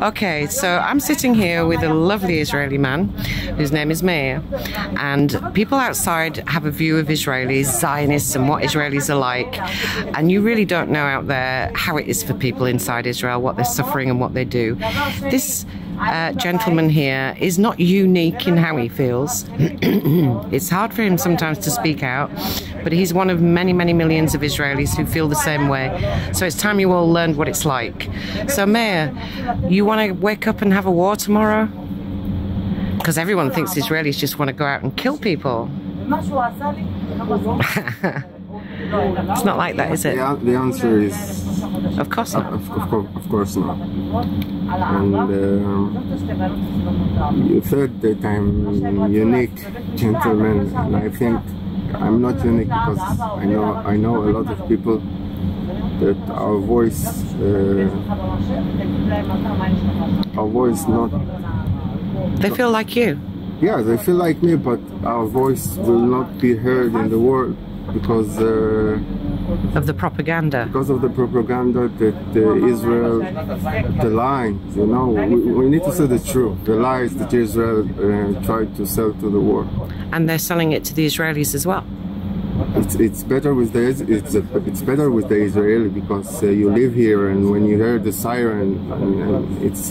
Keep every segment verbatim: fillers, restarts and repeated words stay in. Okay, so I'm sitting here with a lovely Israeli man whose name is Meir, and people outside have a view of Israelis, Zionists and what Israelis are like, and you really don't know out there how it is for people inside Israel, what they're suffering and what they do. This Uh, gentleman here is not unique in how he feels. It's hard for him sometimes to speak out, but he's one of many, many millions of Israelis who feel the same way. So it's time you all learned what it's like. So Meir, you want to wake up and have a war tomorrow? Because everyone thinks Israelis just want to go out and kill people. It's not like that, is it? The, the answer is... Of course not. Of, of, of, of course not. And uh, you said that I'm unique gentleman, and I think I'm not unique because I know I know a lot of people that our voice, uh, our voice not. They feel like you. Yeah, they feel like me, but our voice will not be heard in the world because. Uh, Of the propaganda. Because of the propaganda that uh, Israel, the line, you know, we, we need to say the truth, the lies that Israel uh, tried to sell to the world. And they're selling it to the Israelis as well. It's it's better with the it's it's better with the Israeli because uh, you live here, and when you hear the siren, and, and it's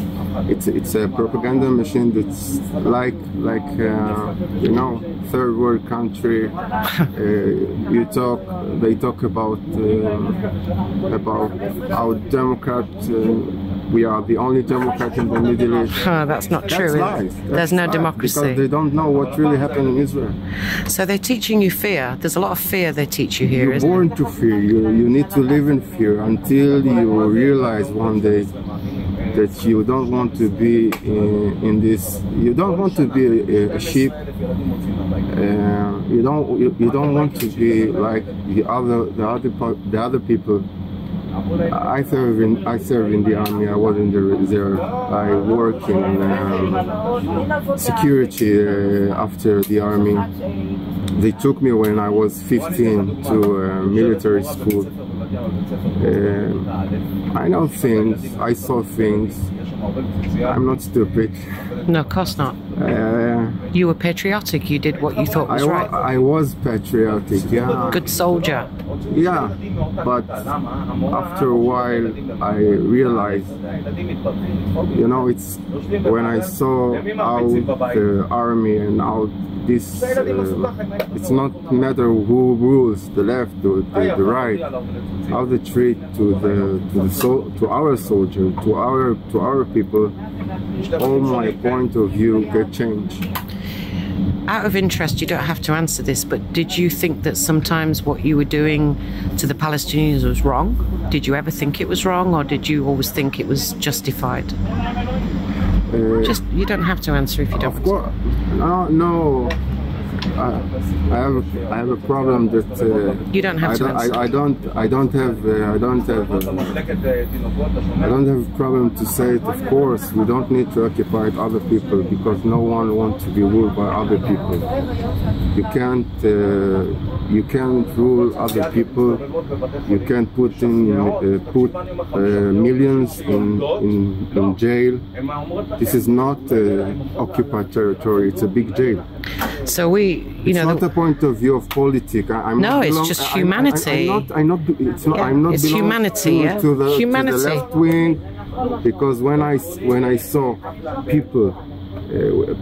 it's it's a propaganda machine that's like like uh, you know, third world country. uh, you talk they talk about uh, about our Democrat. Uh, We are the only democrat in the Middle East. Oh, that's not true. That's lies. That's There's no lies democracy. Because they don't know what really happened in Israel. So they're teaching you fear. There's a lot of fear they teach you here. You're isn't born it? to fear. You, you need to live in fear until you realize one day that you don't want to be in, in this. You don't want to be a, a sheep. Uh, you don't. You, you don't want to be like the other, the other, the other people. I serve in I serve in the army. I was in the reserve. I work in um, security uh, after the army. They took me when I was fifteen to uh, military school. Uh, I know things. I saw things. I'm not stupid. No, of course not. Uh, you were patriotic. You did what you thought was I right. I was patriotic. Yeah. Good soldier. Yeah, but after a while I realized, you know, it's when I saw out the army and out this, uh, it's not matter who rules, the left or the, the right, how they treat to the to the so, to our soldier, to our to our people. All my point of view get changed. Out of interest, you don't have to answer this, but did you think that sometimes what you were doing to the Palestinians was wrong? Did you ever think it was wrong, or did you always think it was justified? Uh, Just you don't have to answer if you don't. Of course, no, no. I, I have a, I have a problem that uh, you don't have I to. Don't, I, I don't I don't have uh, I don't have uh, I don't have a problem to say it. Of course, we don't need to occupy other people because no one wants to be ruled by other people. You can't uh, you can't rule other people. You can't put in uh, put uh, millions in, in in jail. This is not uh, occupied territory. It's a big jail. So we, you know, it's not the point of view of politics. I, I'm no, not belong, it's just humanity. I, I, I'm not, I'm not, it's not, yeah. I'm not it's humanity, yeah. to, the, humanity. to the left wing, because when I when I saw people, uh,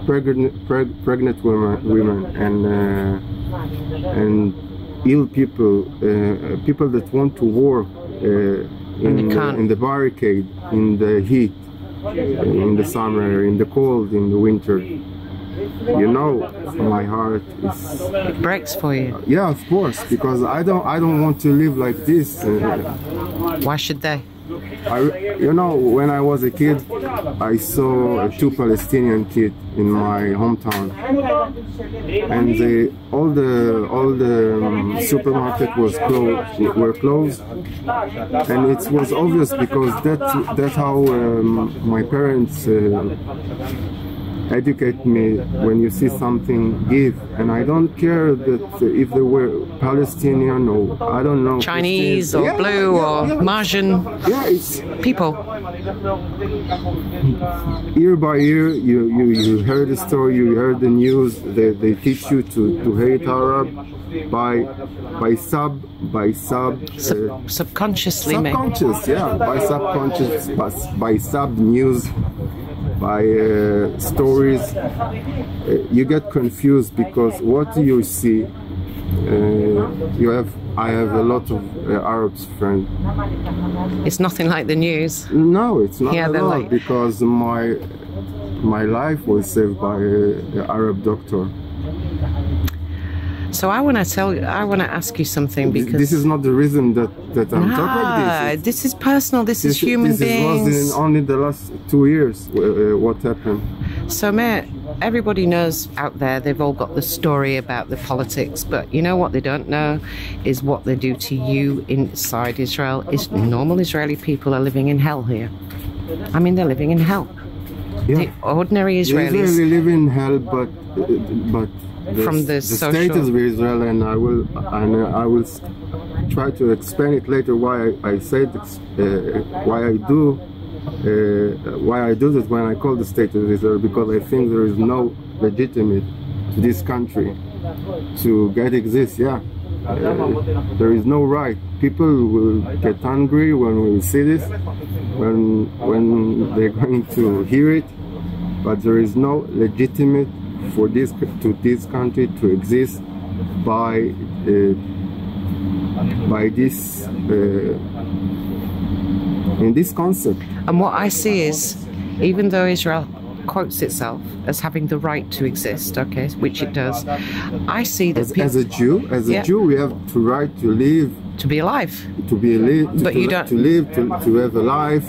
pregnant preg, pregnant women, women, and uh, and ill people, uh, people that want to work uh, in the, in the barricade, in the heat, in the summer, in the cold, in the winter. You know, my heart is... It breaks for you. Yeah, of course, because I don't, I don't want to live like this. Why should they? I, you know, when I was a kid, I saw two Palestinian kids in my hometown, and they, all the all the um, supermarket was closed, were closed, and it was obvious because that that's how um, my parents. Uh, educate me. When you see something, give. And I don't care that if they were Palestinian or I don't know, Chinese Christian, or yeah, blue yeah, or yeah, Martian yeah, it's, people. Year by year, you, you, you heard the story, you heard the news. They, they teach you to, to hate Arab by by sub by sub Sub uh, subconsciously. Subconscious, maybe. yeah, by subconscious, by, by sub news. By uh, stories, uh, you get confused because what you see, uh, you have. I have a lot of uh, Arabs friends. It's nothing like the news. No, it's not yeah, at all. Like... Because my my life was saved by an Arab doctor. So I want to tell. I want to ask you something because this is not the reason that that I'm nah, talking about this. It's, this is personal. This, this is human this beings. This was in only the last two years. Uh, what happened? So, Meir, everybody knows out there. They've all got the story about the politics, but you know what they don't know is what they do to you inside Israel. Is normal Israeli people are living in hell here. I mean, they're living in hell. Yeah. The ordinary Israelis. They live in hell, but but. The, from the, the social... status of Israel, and I will, and I will try to explain it later why I, I said uh, why I do uh, why I do this when I call the status of Israel, because I think there is no legitimate to this country to get exist. Yeah, uh, there is no right. People will get angry when we see this, when when they're going to hear it, but there is no legitimate. For this to this country to exist by uh, by this uh, in this concept. And what I see is, even though Israel quotes itself as having the right to exist, okay, which it does, I see that as, people, as a Jew, as a yeah. Jew, we have the right to live, to be alive, to be alive, to, but to, you don't, to live, to, to have a life.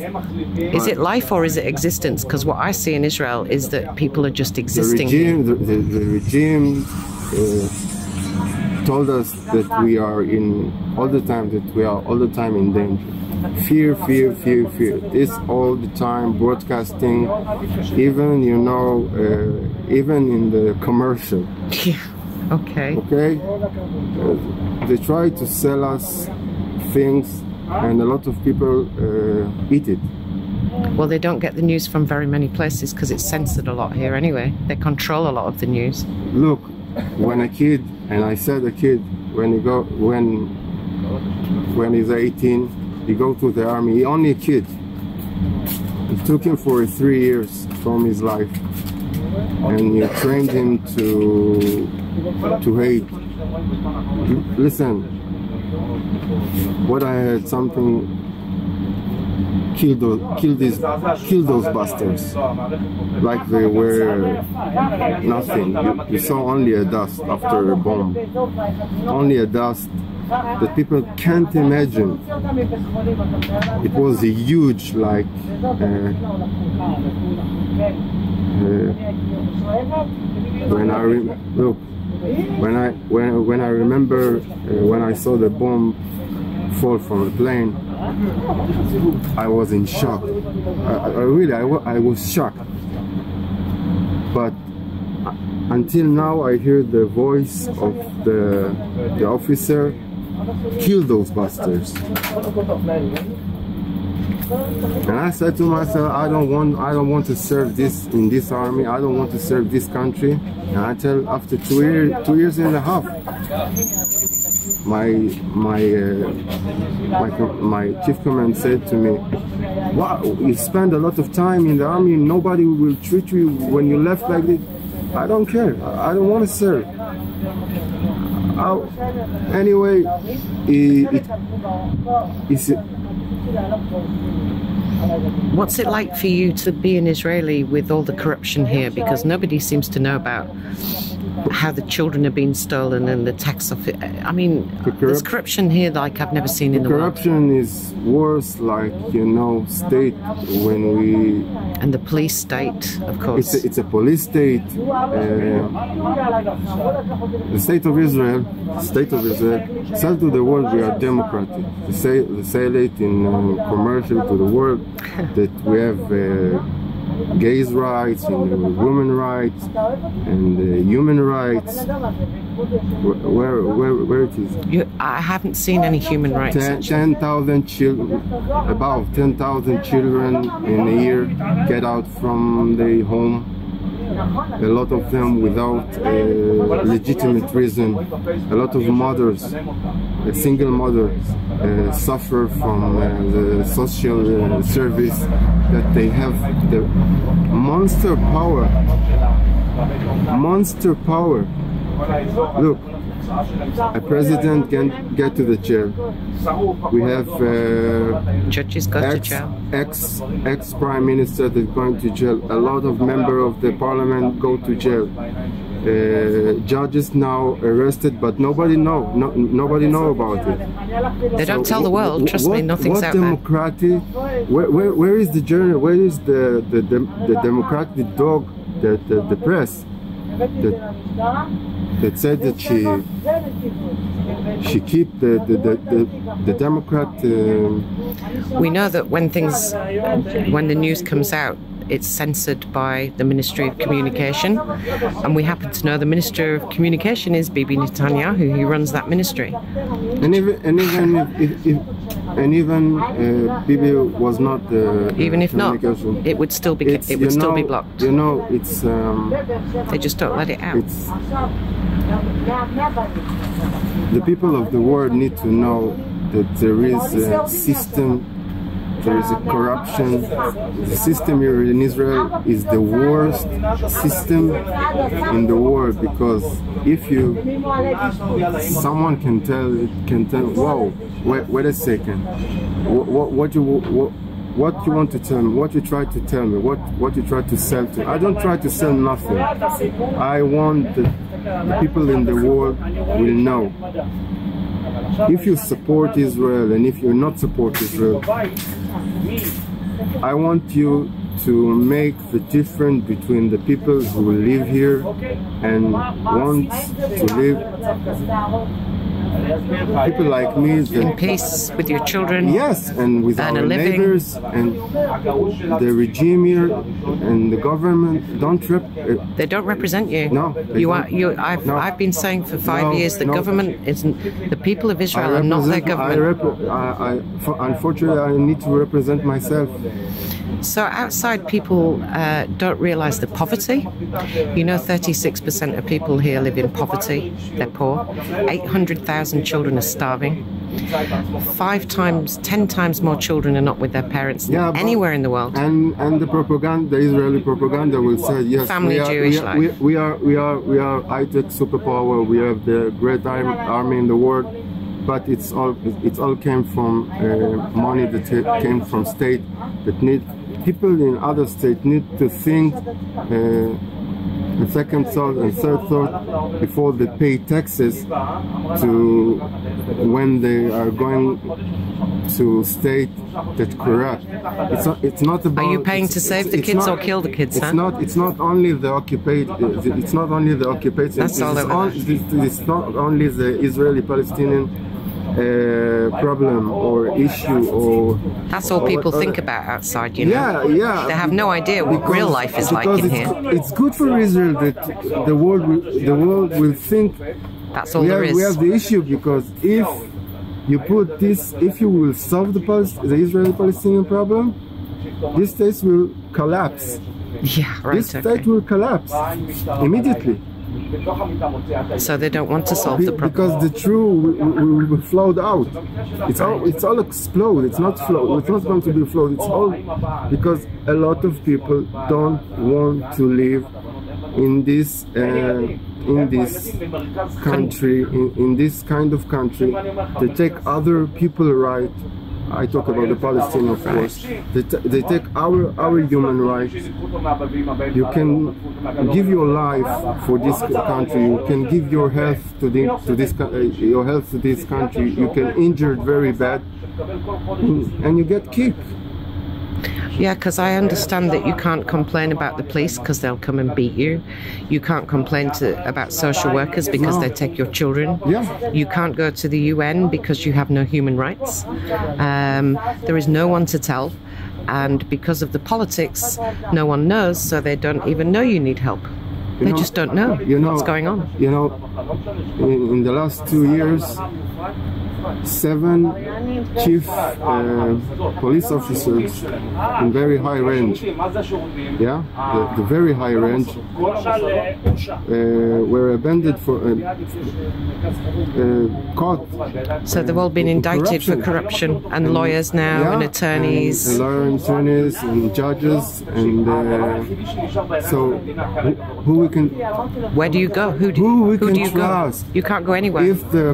Is it life or is it existence? Because what I see in Israel is that people are just existing. The regime, the, the, the regime uh, told us that we are in all the time, that we are all the time in danger. Fear, fear, fear, fear. This all the time broadcasting, even you know, uh, even in the commercial. Yeah. Okay. Okay. Uh, they try to sell us things, and a lot of people uh, eat it. Well, they don't get the news from very many places because it's censored a lot here anyway. They control a lot of the news. Look, when a kid, and I said a kid, when he go, when when he's eighteen, he go to the army. He only a kid. It took him for three years from his life, and you trained him to. to hate. Listen, what I heard, something killed those, killed these, killed those bastards, like they were nothing. You, you saw only a dust after a bomb, only a dust that people can't imagine. It was a huge, like. Uh, uh, When I re look, when I when when I remember uh, when I saw the bomb fall from the plane, I was in shock. I, I really, I, I was shocked. But until now, I hear the voice of the the officer, "Kill those bastards." And I said to myself, I don't want, I don't want to serve this in this army. I don't want to serve this country. And I tell, after two years, two years and a half, my my uh, my my chief command said to me, "Wow, you spend a lot of time in the army. Nobody will treat you when you left like this." I don't care. I don't want to serve. I, anyway, it, it, it's. What's it like for you to be an Israeli with all the corruption here? Because nobody seems to know about how the children are being stolen and the tax of it. I mean, the corrup there's corruption here like I've never seen in the, the world. Corruption is worse, like, you know, state when we... And the police state, of course. It's a, it's a police state. Uh, the state of Israel, state of Israel, says to the world we are democratic. They say, they say it in uh, commercial to the world that we have... Uh, gays' rights, in women rights, and uh, human rights. Where, where, where it is? You, I haven't seen any human rights. ten thousand children, about ten thousand children in a year get out from their home. A lot of them without a legitimate reason. A lot of mothers, a single mother, uh, suffer from uh, the social uh, service that they have. The monster power, monster power. Look, a president can get to the chair. We have uh, judges got ex, to jail. Ex ex prime minister that's going to jail. A lot of members of the parliament go to jail. Uh, judges now arrested, but nobody know. No, nobody know about it. They don't so, tell the world. Trust what, me, nothing's out there. What democratic? Where, where where is the journal? Where is the the the, the democratic dog? The the, the press. The, that said that she she keep the the the, the Democrat. Uh, we know that when things when the news comes out, it's censored by the Ministry of Communication, and we happen to know the Minister of Communication is Bibi Netanyahu. He runs that ministry. And even and even if, if, if and even uh, Bibi was not uh, even if not, it would still be it would still know, be blocked. You know, it's um, they just don't let it out. It's, the people of the world need to know that there is a system. There is a corruption. The system here in Israel is the worst system in the world, because if you, someone can tell, can tell, whoa, wait, wait a second, what, what, what you, what, what you want to tell me, what you try to tell me, what, what you try to sell to me. I don't try to sell nothing. I want the, the people in the world will know. If you support Israel and if you're not support Israel, I want you to make the difference between the people who live here and want to live. People like me that, in peace with your children. Yes, and with and our neighbors and the regime here and the government don't rep. Uh, they don't represent you. No, you don't. are. You. I've. No. I've been saying for five no, years that no. government isn't. The people of Israel are not their government. I, I, I, for, unfortunately, I need to represent myself. So outside, people uh, don't realise the poverty. You know, thirty-six percent of people here live in poverty. They're poor. eight hundred thousand children are starving. Five times, ten times more children are not with their parents yeah, than anywhere in the world. And and the propaganda, the Israeli propaganda, will say yes, family we are, Jewish we are, life. We, we are we are we are high-tech superpower. We have the great army in the world, but it's all it all came from uh, money that came from state that need. People in other states need to think uh, a second thought and third thought before they pay taxes to when they are going to state that corrupt. It's not, it's not about. Are you paying to save the kids not, or kill the kids? It's huh? not. It's not only the occupied. It's not only the occupied. That's it's, all it's, on, it's, it's not only the Israeli-Palestinian. Uh, problem or issue or that's all people or, or, think about outside, you know. Yeah, yeah. They have no idea what because, real life is like in here. It's good for Israel that the world will, the world will think that's all there is. We have the issue because if you put this, if you will solve the, the Israeli-Palestinian problem, these states will collapse. Yeah, right. This state will collapse immediately. So they don't want to solve the problem. Because the truth will, will float out. It's all, it's all explode. It's not flow. It's not going to be float. It's all because a lot of people don't want to live in this, uh, in this country, in, in this kind of country. They take other people's rights. I talk about the Palestinian, of course. They, t they take our our human rights. You can give your life for this country. You can give your health to the, to this uh, your health to this country. You can injured very bad, and you get kicked. Yeah, because I understand that you can't complain about the police because they'll come and beat you. You can't complain to, about social workers because no. they take your children. Yeah. You can't go to the U N because you have no human rights. Um, there is no one to tell. and because of the politics, no one knows, so they don't even know you need help. You they know, just don't know, you know what's going on. You know, in, in the last two years, seven chief uh, police officers in very high range, yeah, the, the very high range, uh, were abandoned for uh, uh, caught. So they've all been indicted corruption. for corruption, and, and lawyers now, yeah, and attorneys, and, and lawyers, attorneys, and judges, and uh, so who we can? Where do you go? Who do, who we who can do you trust? Go? You can't go anywhere. If the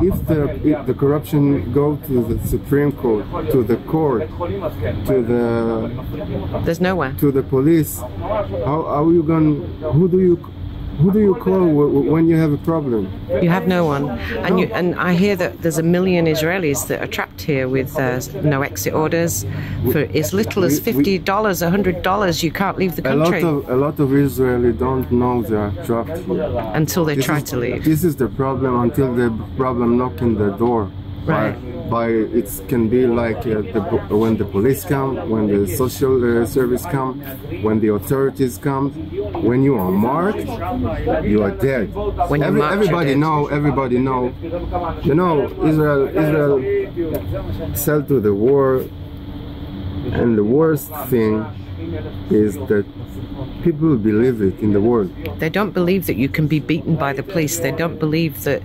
if the the corruption go to the Supreme Court, to the court, to the... There's nowhere. To the police. How, how are you going... Who do you... Who do you call when you have a problem? You have no one. And, no. You, and I hear that there's a million Israelis that are trapped here with uh, no exit orders. For as little as fifty dollars, one hundred dollars, you can't leave the country. A lot of, a lot of Israelis don't know they are trapped here. Until they this try is, to leave. This is the problem, until the problem knocks on their door. Right. By, by it can be like uh, the, when the police come, when the social uh, service come, when the authorities come. When you are marked, you are dead. When Every, marked, everybody know. Everybody know. You know, Israel. Israel sell to the war, and the worst thing is that people believe it in the world. They don't believe that you can be beaten by the police. They don't believe that.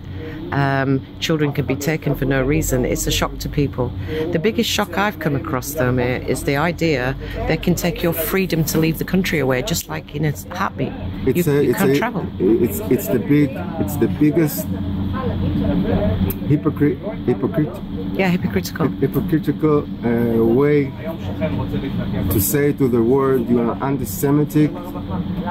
Um, children can be taken for no reason. It's a shock to people. The biggest shock I've come across, though, Meir, is the idea they can take your freedom to leave the country away, just like in a heartbeat. It's you a, you it's can't a, travel. It's it's the big it's the biggest hypocrite hypocrite. Yeah, hypocritical. Hypocritical uh, way to say to the world you are anti-Semitic,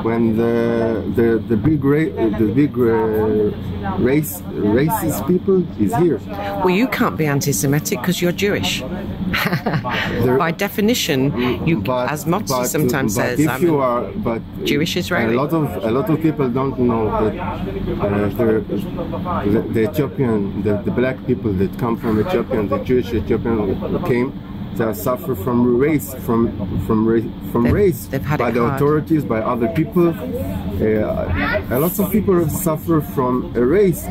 when the the the big ra the big uh, race racist people is here. Well, you can't be anti-Semitic because you're Jewish. there, by definition, you, but, as Motsi sometimes but says, if I'm you are, but Jewish Israeli. A lot of a lot of people don't know that uh, the, the Ethiopian, the, the black people that come from Ethiopia. And the Jewish Ethiopian who came, they suffer from race, from from race, from they've, race they've by the hard. authorities, by other people. Uh, a lot of people suffer from a race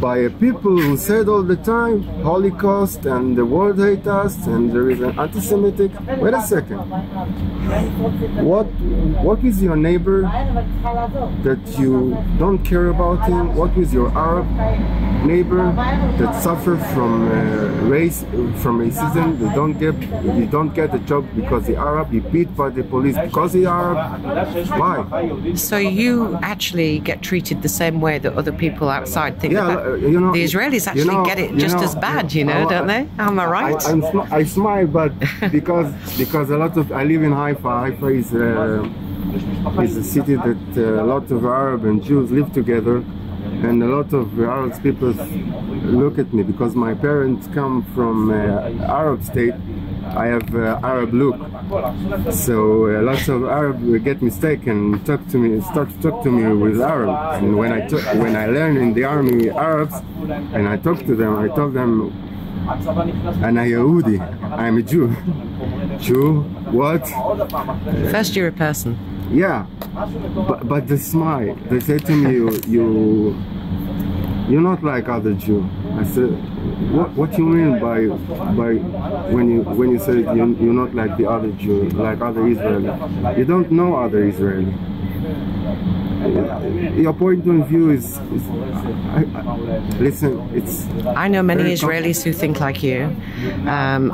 by a people who said all the time Holocaust and the world hates us and there is an anti-Semitic. Wait a second. What what is your neighbor that you don't care about him? What is your Arab neighbor that suffer from uh, race, from racism? They don't get you don't get a job because the Arab, you beat by the police because the Arab. Why? So you actually get treated the same way that other people outside think. Yeah, that uh, you know, the Israelis actually you know, get it just you know, as bad, you know, uh, don't they? Am I right? I, I'm sm I smile, but because because a lot of I live in Haifa. Haifa is a, is a city that uh, a lot of Arab and Jews live together. And a lot of Arab people look at me because my parents come from uh, Arab state. I have uh, Arab look, so uh, lots of Arab get mistaken, talk to me, start to talk to me with Arab. And when I talk, when I learn in the army Arabs, and I talk to them, I tell them, "Ana Yehudi, I'm a Jew." Jew? What? First, you're a person. Yeah, but, but they smile. They say to me, you, you, you're not like other Jew. I said, what, what you mean by, by when you, when you say you, you're not like the other Jew, like other Israeli? You don't know other Israeli. Your point of view is, is I, I, listen, it's... I know many Israelis who think like you. Um,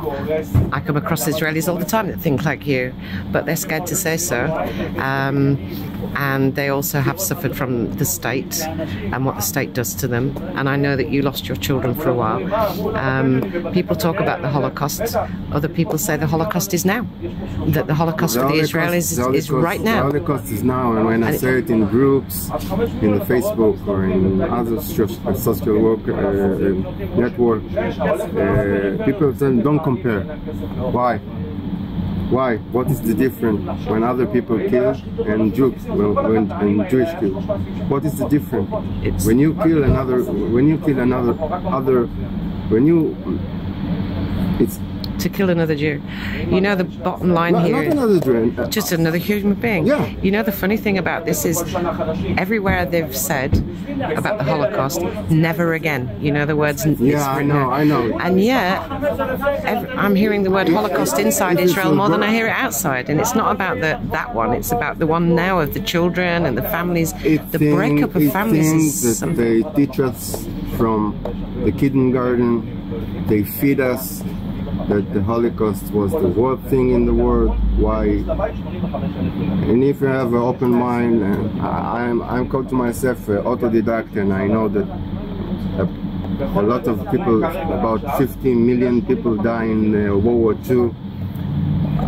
I come across Israelis all the time that think like you, but they're scared to say so. Um, and they also have suffered from the state and what the state does to them. And I know that you lost your children for a while. Um, people talk about the Holocaust. Other people say the Holocaust is now. That the Holocaust for the Israelis is, is right now. The Holocaust is now, and when I say it in groups, in the Facebook or in other social work uh, network, uh, people say don't compare. Why? Why? What is the difference when other people kill and Jews when, when and Jewish kill? What is the difference? It's when you kill another, when you kill another, other, when you, it's to kill another Jew. You know, the bottom line no, here, not another Jew. Uh, just another human being. Yeah. You know, the funny thing about this is everywhere they've said about the Holocaust, never again. You know, the words. Yeah, I know, I know. And yet, every, I'm hearing the word Holocaust inside Israel more than I hear it outside. And it's not about the, that one. It's about the one now of the children and the families. It the thing, breakup of families is that they teach us from the kindergarten. They feed us that the Holocaust was the worst thing in the world. Why? And if you have an open mind, and I'm I'm called to myself an autodidact, and I know that a, a lot of people, about fifteen million people, die in uh, World War Two.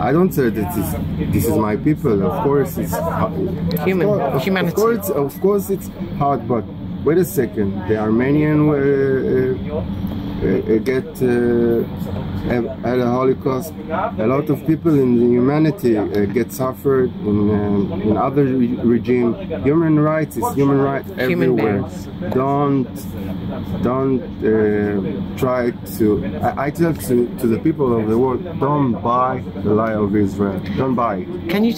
I don't say that it's, this is my people. Of course, it's human of course, humanity. Of course, of course, it's hard. But wait a second, the Armenian were. Uh, uh, Uh, get uh, at a Holocaust. A lot of people in the humanity uh, get suffered in, um, in other re regime. Human rights is human rights everywhere. Human don't don't uh, try to. I, I tell to to the people of the world, don't buy the lie of Israel. Don't buy it. Can you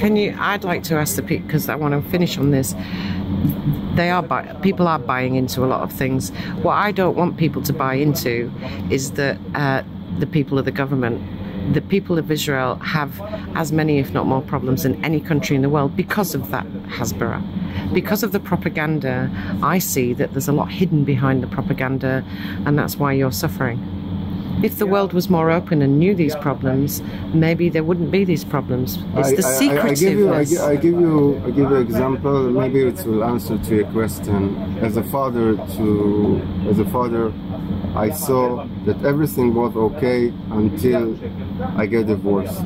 can you? I'd like to ask the people, because I want to finish on this. They are buy people are buying into a lot of things. What I don't want people to buy into is that uh, the people of the government, the people of Israel, have as many, if not more, problems than any country in the world because of that Hasbara. Because of the propaganda, I see that there's a lot hidden behind the propaganda, and that's why you're suffering. If the world was more open and knew these problems, maybe there wouldn't be these problems. It's the secretiveness. I, I, I give you an I give, I give you example. Maybe it will answer to your question. As a father, to as a father, I saw that everything was okay until I get divorced.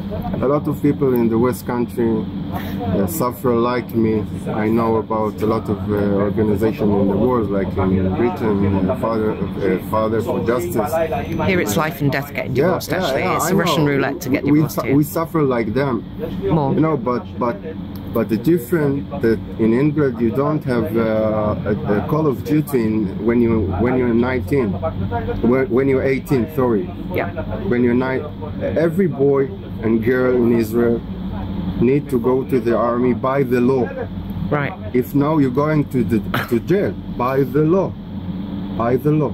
A lot of people in the West Country uh, suffer like me. I know about a lot of uh, organizations in the world, like in Britain, in the Father, uh, Father for Justice. Here it's life and death getting divorced, yeah, yeah, actually. Yeah, it's I a know. Russian roulette to get divorced. We, su we suffer like them. More. You know, but, but, but the difference that in England you don't have uh, a, a call of duty in, when, you, when you're nineteen. When, when you're eighteen, sorry. Yeah. When you're nine, every boy and girl in Israel need to go to the army by the law. Right. If now you're going to, the, to jail, by the law. By the law.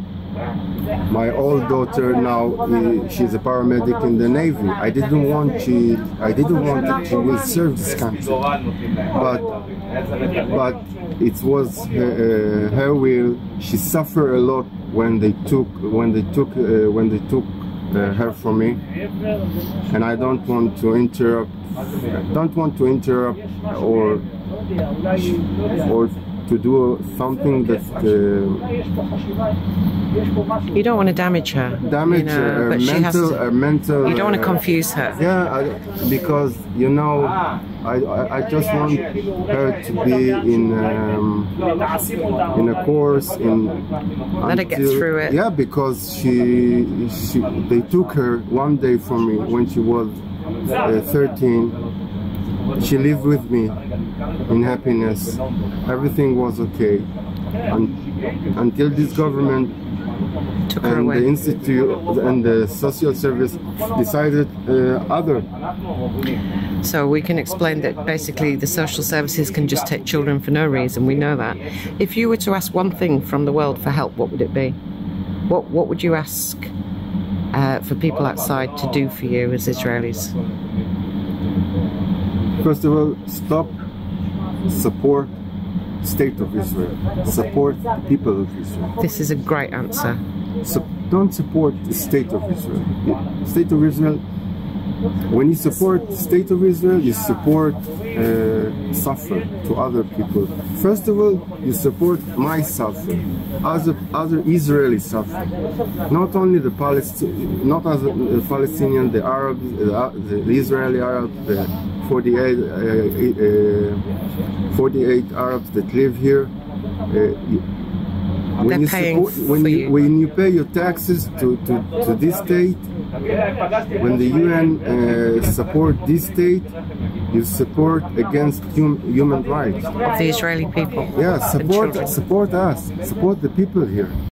My old daughter now, he, she's a paramedic in the Navy. I didn't want she, I didn't want that she will serve this country, but but it was her, uh, her will. She suffered a lot when they took when they took uh, when they took uh, her from me, and I don't want to interrupt. Don't want to interrupt or or. to do something that... Uh, you don't want to damage her. Damage you know, her, but mental, she has to, her mental... You don't want to confuse her. Yeah, I, because, you know, I, I, I just want her to be in, um, in a course, in... Let her get through it. Yeah, because she, she... They took her one day from me when she was uh, thirteen. She lived with me in happiness. Everything was okay. And until this government took her and away. The institute and the social service decided uh, other. So we can explain that basically the social services can just take children for no reason. We know that. If you were to ask one thing from the world for help, what would it be? What, what would you ask uh, for people outside to do for you as Israelis? First of all, stop, support the state of Israel, support the people of Israel. This is a great answer. So don't support the state of Israel. The state of Israel, when you support the state of Israel, you support uh, suffering to other people. First of all, you support my suffering, other, other Israeli suffering. Not only the Palestinian, not as the Palestinian, the Arabs, the, the Israeli Arabs, the forty-eight, uh, uh, forty-eight Arabs that live here. Uh, When you, support, when, you, when you pay your taxes to, to, to this state, when the U N uh, support this state, you support against hum, human rights. Of the Israeli people. Yeah, support, support us, support the people here.